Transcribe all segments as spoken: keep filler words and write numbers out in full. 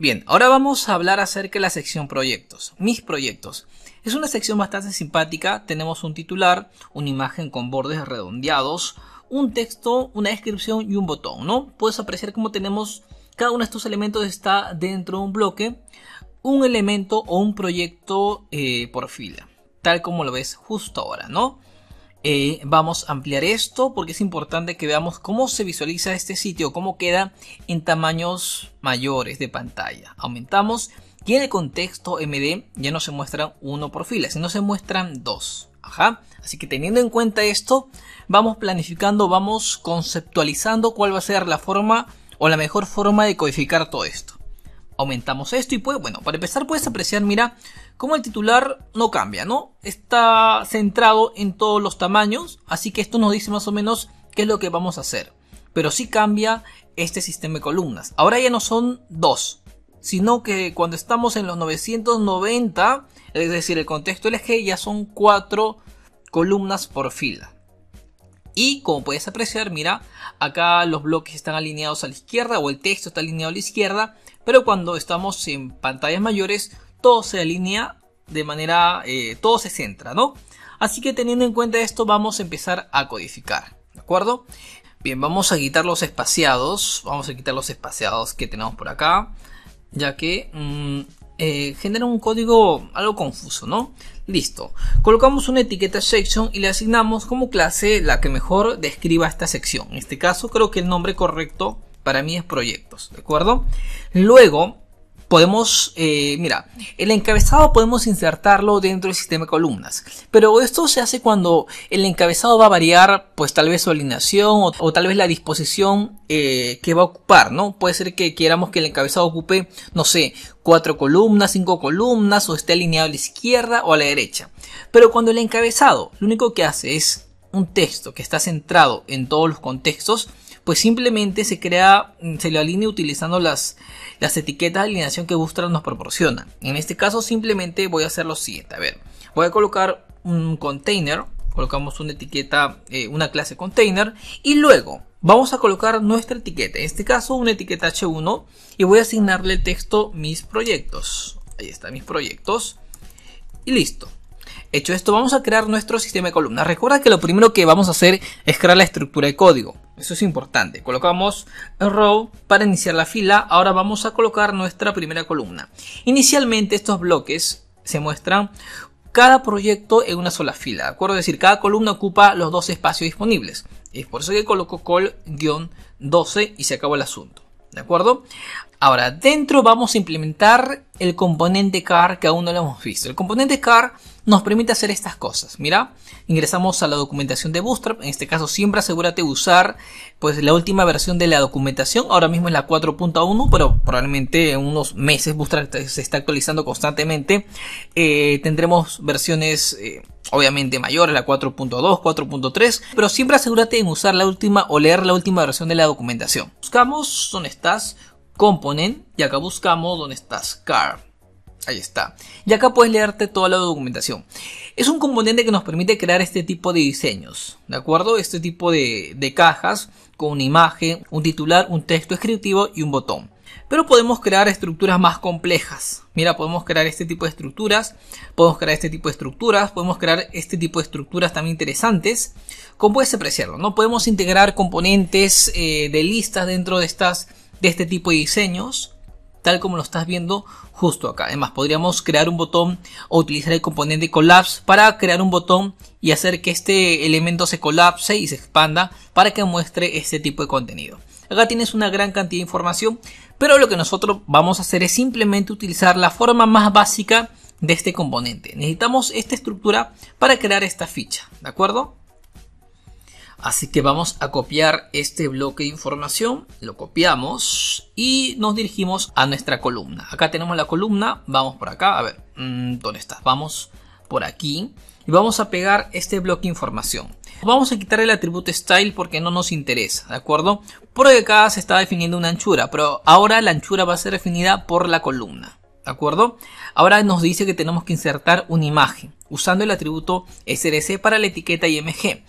Bien, ahora vamos a hablar acerca de la sección proyectos, mis proyectos. Es una sección bastante simpática, tenemos un titular, una imagen con bordes redondeados, un texto, una descripción y un botón, ¿no? Puedes apreciar cómo tenemos, cada uno de estos elementos está dentro de un bloque, un elemento o un proyecto eh, por fila, tal como lo ves justo ahora, ¿no? Eh, vamos a ampliar esto porque es importante que veamos cómo se visualiza este sitio, cómo queda en tamaños mayores de pantalla. Aumentamos y en el contexto M D ya no se muestran uno por fila, sino se muestran dos. Ajá. Así que teniendo en cuenta esto, vamos planificando, vamos conceptualizando cuál va a ser la forma o la mejor forma de codificar todo esto. Aumentamos esto y pues bueno, para empezar puedes apreciar, mira, cómo el titular no cambia, ¿no? Está centrado en todos los tamaños, así que esto nos dice más o menos qué es lo que vamos a hacer. Pero sí cambia este sistema de columnas. Ahora ya no son dos, sino que cuando estamos en los novecientos noventa, es decir, el contexto L G, ya son cuatro columnas por fila. Y como puedes apreciar, mira, acá los bloques están alineados a la izquierda o el texto está alineado a la izquierda, pero cuando estamos en pantallas mayores, todo se alinea de manera, eh, todo se centra, ¿no? Así que teniendo en cuenta esto, vamos a empezar a codificar, ¿de acuerdo? Bien, vamos a quitar los espaciados, vamos a quitar los espaciados que tenemos por acá, ya que mmm, eh, genera un código algo confuso, ¿no? Listo, colocamos una etiqueta section y le asignamos como clase la que mejor describa esta sección. En este caso creo que el nombre correcto para mí es proyectos, ¿de acuerdo? Luego podemos, eh, mira, el encabezado podemos insertarlo dentro del sistema de columnas, pero esto se hace cuando el encabezado va a variar, pues tal vez su alineación o, o tal vez la disposición eh, que va a ocupar, ¿no? Puede ser que queramos que el encabezado ocupe, no sé, cuatro columnas, cinco columnas, o esté alineado a la izquierda o a la derecha. Pero cuando el encabezado lo único que hace es un texto que está centrado en todos los contextos, pues simplemente se crea, se lo alinea utilizando las, las etiquetas de alineación que Bootstrap nos proporciona. En este caso simplemente voy a hacer lo siguiente. A ver, voy a colocar un container, colocamos una etiqueta, eh, una clase container, y luego vamos a colocar nuestra etiqueta, en este caso una etiqueta H uno, y voy a asignarle el texto mis proyectos. Ahí está, mis proyectos, y listo. Hecho esto, vamos a crear nuestro sistema de columnas. Recuerda que lo primero que vamos a hacer es crear la estructura de código. Eso es importante. Colocamos el row para iniciar la fila. Ahora vamos a colocar nuestra primera columna. Inicialmente estos bloques se muestran cada proyecto en una sola fila, ¿de acuerdo? Es decir, cada columna ocupa los dos espacios disponibles. Es por eso que coloco col guión doce y se acabó el asunto, ¿de acuerdo? Ahora, dentro vamos a implementar el componente car que aún no lo hemos visto. El componente car nos permite hacer estas cosas. Mira, ingresamos a la documentación de Bootstrap. En este caso siempre asegúrate de usar pues, la última versión de la documentación. Ahora mismo es la cuatro punto uno, pero probablemente en unos meses Bootstrap se está actualizando constantemente. Eh, tendremos versiones eh, obviamente mayores, la cuatro punto dos, cuatro punto tres, pero siempre asegúrate de usar la última o leer la última versión de la documentación. Buscamos, ¿dónde estás? Component, y acá buscamos donde estás, car, ahí está, y acá puedes leerte toda la documentación. Es un componente que nos permite crear este tipo de diseños, ¿de acuerdo? Este tipo de, de cajas con una imagen, un titular, un texto descriptivo y un botón. Pero podemos crear estructuras más complejas. Mira, podemos crear este tipo de estructuras, podemos crear este tipo de estructuras, podemos crear este tipo de estructuras también interesantes, como puedes apreciarlo, ¿no? Podemos integrar componentes eh, de listas dentro de estas de este tipo de diseños, tal como lo estás viendo justo acá. Además, podríamos crear un botón o utilizar el componente collapse para crear un botón y hacer que este elemento se colapse y se expanda para que muestre este tipo de contenido. Acá tienes una gran cantidad de información, pero lo que nosotros vamos a hacer es simplemente utilizar la forma más básica de este componente. Necesitamos esta estructura para crear esta ficha, ¿de acuerdo? Así que vamos a copiar este bloque de información, lo copiamos y nos dirigimos a nuestra columna. Acá tenemos la columna, vamos por acá, a ver, ¿dónde estás? Vamos por aquí y vamos a pegar este bloque de información. Vamos a quitar el atributo style porque no nos interesa, ¿de acuerdo? Porque acá se está definiendo una anchura, pero ahora la anchura va a ser definida por la columna, ¿de acuerdo? Ahora nos dice que tenemos que insertar una imagen usando el atributo src para la etiqueta img.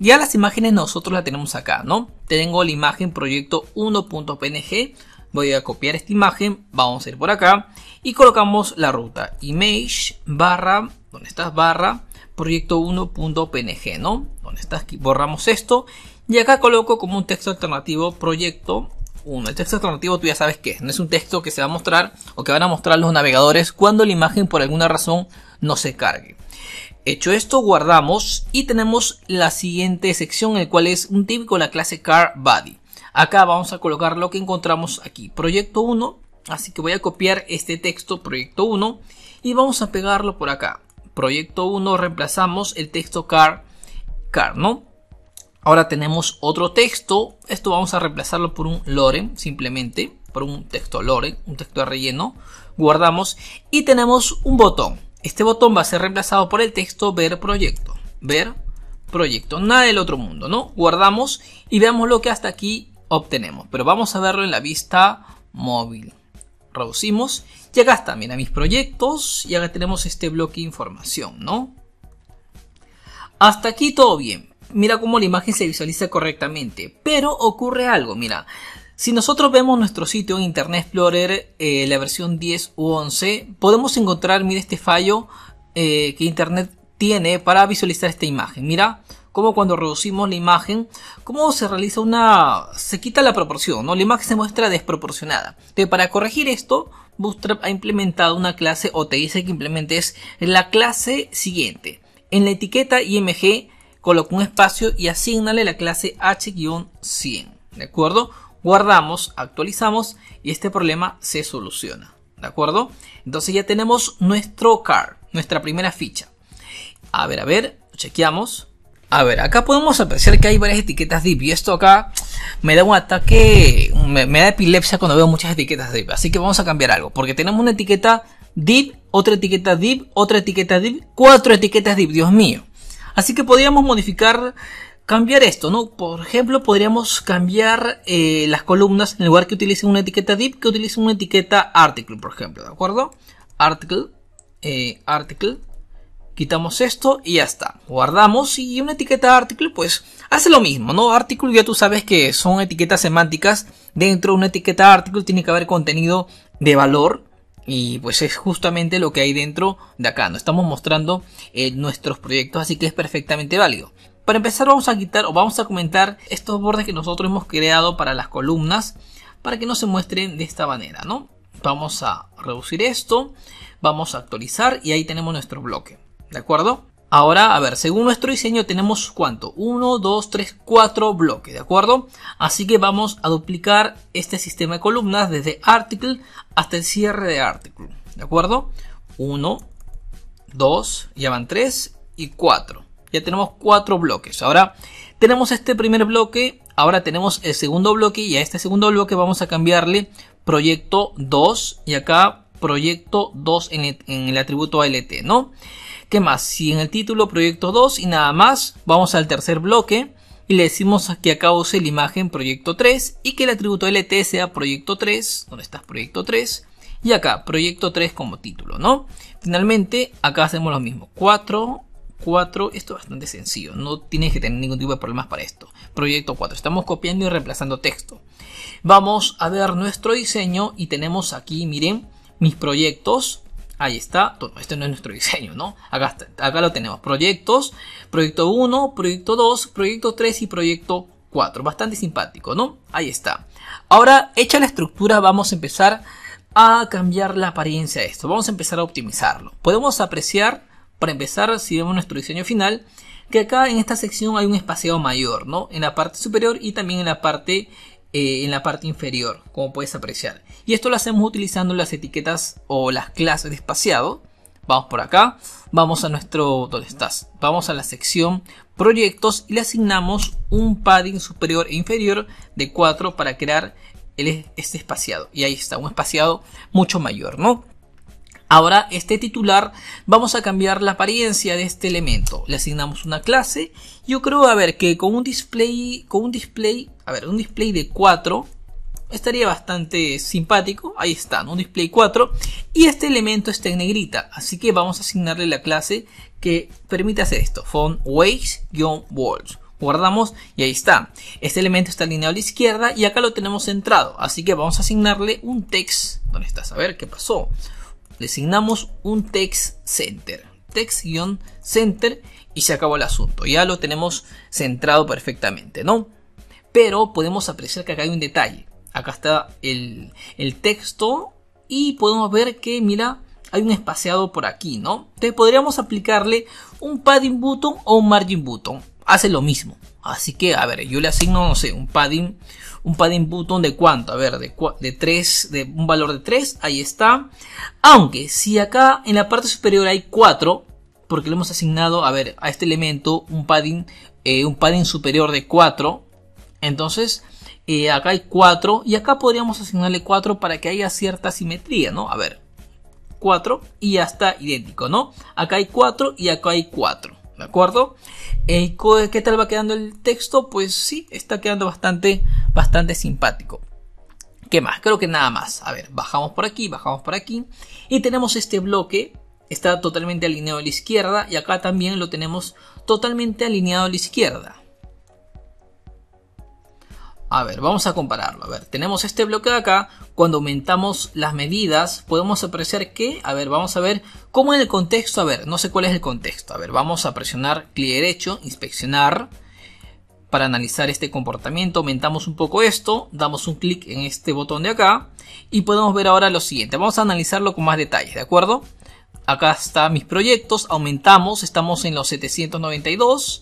Ya las imágenes nosotros las tenemos acá, ¿no? Tengo la imagen proyecto uno punto p n g, voy a copiar esta imagen, vamos a ir por acá y colocamos la ruta image barra, donde estás barra, proyecto uno punto p n g, ¿no? Donde estás aquí, borramos esto y acá coloco como un texto alternativo proyecto uno. El texto alternativo tú ya sabes qué es, no es un texto que se va a mostrar o que van a mostrar los navegadores cuando la imagen por alguna razón no se cargue. Hecho esto, guardamos y tenemos la siguiente sección, el cual es un típico de la clase Car Body. Acá vamos a colocar lo que encontramos aquí, proyecto uno, así que voy a copiar este texto, proyecto uno, y vamos a pegarlo por acá. Proyecto uno, reemplazamos el texto Car, Car, ¿no? Ahora tenemos otro texto, esto vamos a reemplazarlo por un Lorem, simplemente, por un texto Lorem, un texto de relleno, guardamos y tenemos un botón. Este botón va a ser reemplazado por el texto ver proyecto, ver proyecto, nada del otro mundo, ¿no? Guardamos y veamos lo que hasta aquí obtenemos, pero vamos a verlo en la vista móvil. Reducimos y acá está, mira, mis proyectos y acá tenemos este bloque de información, ¿no? Hasta aquí todo bien, mira cómo la imagen se visualiza correctamente, pero ocurre algo, mira. Si nosotros vemos nuestro sitio en Internet Explorer, eh, la versión diez u once, podemos encontrar, mira, este fallo eh, que Internet tiene para visualizar esta imagen. Mira, como cuando reducimos la imagen, cómo se realiza una... se quita la proporción, ¿no? La imagen se muestra desproporcionada. Entonces, para corregir esto, Bootstrap ha implementado una clase, o te dice que implementes la clase siguiente. En la etiqueta I M G, coloca un espacio y asígnale la clase H guion cien, ¿de acuerdo? Guardamos, actualizamos y este problema se soluciona, ¿de acuerdo? Entonces ya tenemos nuestro car, nuestra primera ficha. A ver, a ver, chequeamos. A ver, acá podemos apreciar que hay varias etiquetas div y esto acá me da un ataque, me, me da epilepsia cuando veo muchas etiquetas div. Así que vamos a cambiar algo, porque tenemos una etiqueta div, otra etiqueta div, otra etiqueta div, cuatro etiquetas div, Dios mío. Así que podríamos modificar... cambiar esto, ¿no? Por ejemplo, podríamos cambiar eh, las columnas en lugar que utilicen una etiqueta div, que utilicen una etiqueta article, por ejemplo, ¿de acuerdo? Article, eh, article, quitamos esto y ya está. Guardamos y una etiqueta article, pues, hace lo mismo, ¿no? Article ya tú sabes que son etiquetas semánticas. Dentro de una etiqueta article tiene que haber contenido de valor. Y pues es justamente lo que hay dentro de acá. No estamos mostrando eh, nuestros proyectos, así que es perfectamente válido. Para empezar vamos a quitar o vamos a comentar estos bordes que nosotros hemos creado para las columnas para que no se muestren de esta manera, ¿no? Vamos a reducir esto, vamos a actualizar y ahí tenemos nuestro bloque, ¿de acuerdo? Ahora, a ver, según nuestro diseño tenemos ¿cuánto? uno, dos, tres, cuatro bloques, ¿de acuerdo? Así que vamos a duplicar este sistema de columnas desde article hasta el cierre de article, ¿de acuerdo? uno, dos, ya van tres y cuatro. Ya tenemos cuatro bloques. Ahora tenemos este primer bloque. Ahora tenemos el segundo bloque. Y a este segundo bloque vamos a cambiarle proyecto dos. Y acá proyecto dos en el, en el atributo alt, ¿no? ¿Qué más? Si en el título proyecto dos y nada más. Vamos al tercer bloque. Y le decimos que acá use la imagen proyecto tres. Y que el atributo alt sea proyecto tres. ¿Dónde está proyecto tres? Y acá proyecto tres como título, ¿no? Finalmente acá hacemos lo mismo. cuatro, cuatro, esto es bastante sencillo, no tienes que tener ningún tipo de problemas para esto. Proyecto cuatro, estamos copiando y reemplazando texto. Vamos a ver nuestro diseño y tenemos aquí, miren, mis proyectos. Ahí está, bueno, este no es nuestro diseño, ¿no? Acá está, acá lo tenemos, proyectos, proyecto uno, proyecto dos, proyecto tres y proyecto cuatro. Bastante simpático, ¿no? Ahí está. Ahora, hecha la estructura, vamos a empezar a cambiar la apariencia de esto. Vamos a empezar a optimizarlo. Podemos apreciar... Para empezar, si vemos nuestro diseño final, que acá en esta sección hay un espaciado mayor, ¿no? En la parte superior y también en la parte, eh, en la parte inferior, como puedes apreciar. Y esto lo hacemos utilizando las etiquetas o las clases de espaciado. Vamos por acá, vamos a nuestro... ¿Dónde estás? Vamos a la sección proyectos y le asignamos un padding superior e inferior de cuatro para crear el, este espaciado. Y ahí está, un espaciado mucho mayor, ¿no? Ahora, este titular, vamos a cambiar la apariencia de este elemento. Le asignamos una clase. Yo creo, a ver, que con un display, con un display, a ver, un display de cuatro, estaría bastante simpático. Ahí está, ¿no? Un display cuatro. Y este elemento está en negrita. Así que vamos a asignarle la clase que permite hacer esto. Font weights-walls. guardamos y ahí está. Este elemento está alineado a la izquierda y acá lo tenemos centrado, así que vamos a asignarle un text. ¿Dónde estás? A ver qué pasó. Le asignamos un text center, text-center, y se acabó el asunto. Ya lo tenemos centrado perfectamente, ¿no? Pero podemos apreciar que acá hay un detalle. Acá está el, el texto y podemos ver que, mira, hay un espaciado por aquí, ¿no? Entonces podríamos aplicarle un padding button o un margin button. Hace lo mismo. Así que, a ver, yo le asigno, no sé, un padding, un padding button de cuánto, a ver, de, de tres, de un valor de tres, ahí está. Aunque si acá en la parte superior hay cuatro, porque le hemos asignado, a ver, a este elemento un padding, eh, un padding superior de cuatro, entonces eh, acá hay cuatro y acá podríamos asignarle cuatro para que haya cierta simetría, ¿no? A ver, cuatro y ya está idéntico, ¿no? Acá hay cuatro y acá hay cuatro. ¿De acuerdo? Eh, ¿Qué tal va quedando el texto? Pues sí, está quedando bastante, bastante simpático. ¿Qué más? Creo que nada más. A ver, bajamos por aquí, bajamos por aquí. Y tenemos este bloque. Está totalmente alineado a la izquierda. Y acá también lo tenemos totalmente alineado a la izquierda. A ver, vamos a compararlo. A ver, tenemos este bloque de acá. Cuando aumentamos las medidas, podemos apreciar que, a ver, vamos a ver cómo en el contexto, a ver, no sé cuál es el contexto. A ver, vamos a presionar clic derecho, inspeccionar, para analizar este comportamiento. Aumentamos un poco esto, damos un clic en este botón de acá y podemos ver ahora lo siguiente. Vamos a analizarlo con más detalles, ¿de acuerdo? Acá están mis proyectos, aumentamos, estamos en los setecientos noventa y dos.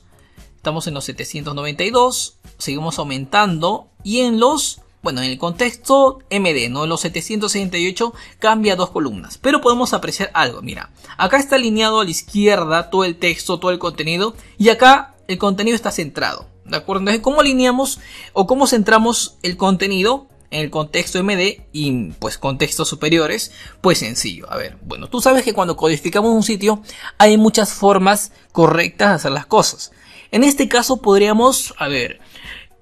Estamos en los setecientos noventa y dos, seguimos aumentando y en los, bueno, en el contexto M D, ¿no? En los setecientos sesenta y ocho cambia dos columnas, pero podemos apreciar algo, mira, acá está alineado a la izquierda todo el texto, todo el contenido y acá el contenido está centrado, ¿de acuerdo? Entonces, ¿cómo alineamos o cómo centramos el contenido en el contexto M D y pues contextos superiores? Pues sencillo, a ver, bueno, tú sabes que cuando codificamos un sitio hay muchas formas correctas de hacer las cosas. En este caso podríamos, a ver,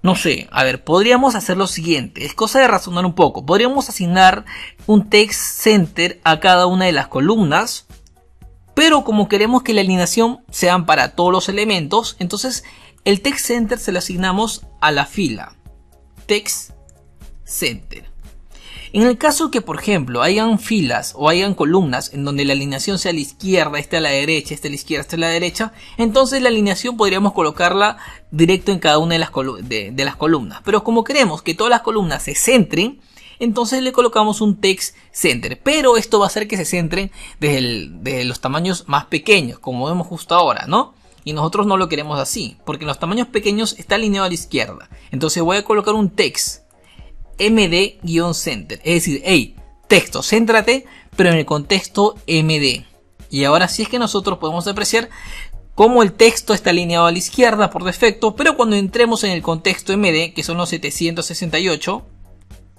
no sé, a ver, podríamos hacer lo siguiente, es cosa de razonar un poco. Podríamos asignar un text center a cada una de las columnas, pero como queremos que la alineación sea para todos los elementos, entonces el text center se lo asignamos a la fila text center. En el caso que, por ejemplo, hayan filas o hayan columnas en donde la alineación sea a la izquierda, esta a la derecha, esta a la izquierda, esta a la derecha, entonces la alineación podríamos colocarla directo en cada una de las, de, de las columnas. Pero como queremos que todas las columnas se centren, entonces le colocamos un text center. Pero esto va a hacer que se centren desde, el, desde los tamaños más pequeños, como vemos justo ahora, ¿no? Y nosotros no lo queremos así, porque en los tamaños pequeños está alineado a la izquierda. Entonces voy a colocar un text M D-center, es decir, hey, texto, céntrate, pero en el contexto M D. Y ahora sí es que nosotros podemos apreciar cómo el texto está alineado a la izquierda por defecto, pero cuando entremos en el contexto M D, que son los setecientos sesenta y ocho,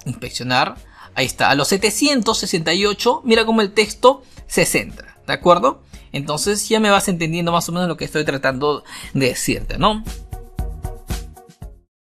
inspeccionar, ahí está, a los setecientos sesenta y ocho, mira cómo el texto se centra, ¿de acuerdo? Entonces ya me vas entendiendo más o menos lo que estoy tratando de decirte, ¿no?